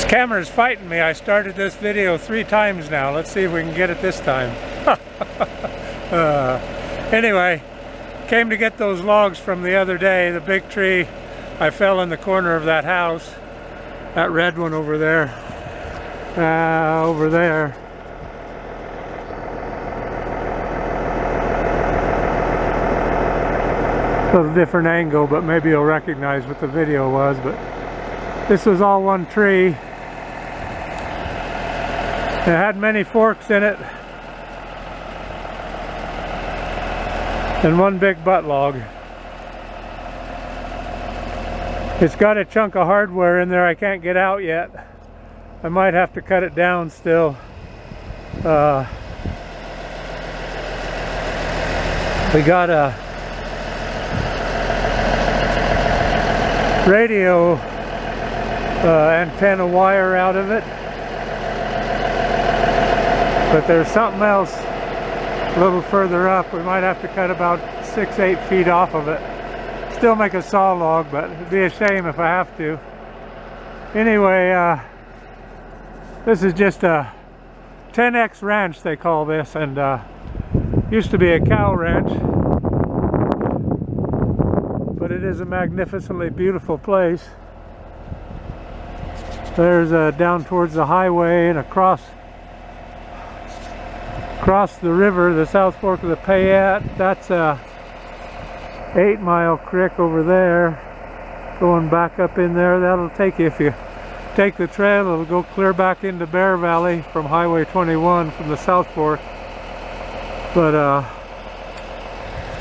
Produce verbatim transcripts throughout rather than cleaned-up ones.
This camera's fighting me. I started this video three times now. Let's see if we can get it this time. uh, anyway, came to get those logs from the other day, the big tree. I fell in the corner of that house, that red one over there, uh, over there. A little different angle, but maybe you'll recognize what the video was, but this was all one tree. It had many forks in it and one big butt log. It's got a chunk of hardware in there I can't get out yet. I might have to cut it down still. Uh, we got a radio uh, antenna wire out of it, but there's something else a little further up. We might have to cut about six eight feet off of it, still make a saw log, but it'd be a shame if I have to. Anyway, uh, this is just a ten X ranch, they call this, and uh, used to be a cow ranch. It is a magnificently beautiful place. There's uh, down towards the highway and across across the river, the South Fork of the Payette. That's a eight mile creek over there, going back up in there. That'll take you, if you take the trail, it'll go clear back into Bear Valley from Highway twenty-one from the South Fork. But uh,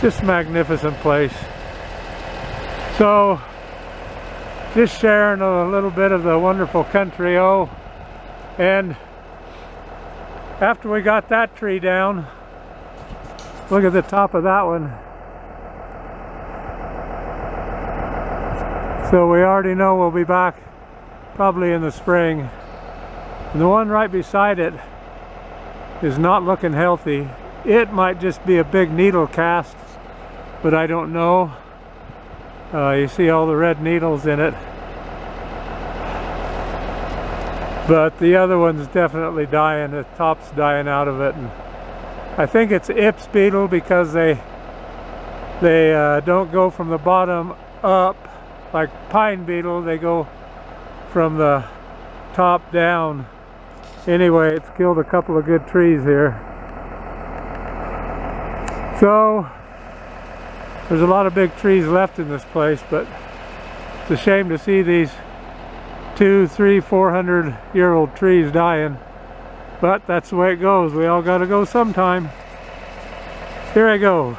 just a magnificent place. So, just sharing a little bit of the wonderful country. Oh, and after we got that tree down, look at the top of that one. So we already know we'll be back probably in the spring. And the one right beside it is not looking healthy. It might just be a big needle cast, but I don't know. Uh, you see all the red needles in it, but the other one's definitely dying. The top's dying out of it, and I think it's Ips beetle because they they uh, don't go from the bottom up like pine beetle. They go from the top down. Anyway, it's killed a couple of good trees here. So there's a lot of big trees left in this place, but it's a shame to see these two, three, four hundred year old trees dying. But that's the way it goes. We all gotta go sometime. Here I go.